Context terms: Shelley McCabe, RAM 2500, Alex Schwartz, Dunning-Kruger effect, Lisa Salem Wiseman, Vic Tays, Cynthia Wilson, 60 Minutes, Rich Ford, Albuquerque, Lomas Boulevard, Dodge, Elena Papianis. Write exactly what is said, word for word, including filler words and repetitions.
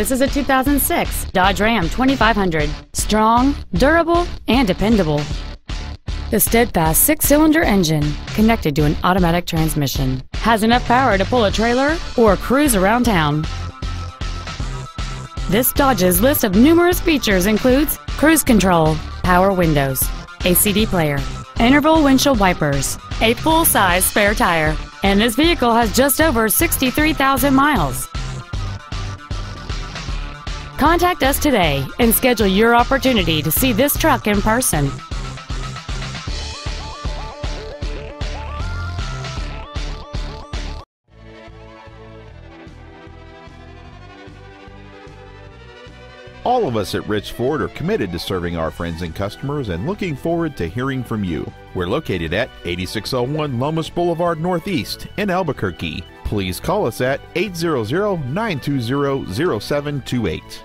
This is a two thousand six Dodge Ram twenty-five hundred. Strong, durable, and dependable. The steadfast six-cylinder engine, connected to an automatic transmission, has enough power to pull a trailer or cruise around town. This Dodge's list of numerous features includes cruise control, power windows, a C D player, interval windshield wipers, a full-size spare tire, and this vehicle has just over sixty-three thousand miles. Contact us today and schedule your opportunity to see this truck in person. All of us at Rich Ford are committed to serving our friends and customers and looking forward to hearing from you. We're located at eighty-six oh one Lomas Boulevard Northeast in Albuquerque. Please call us at eight hundred, nine two zero, zero seven two eight.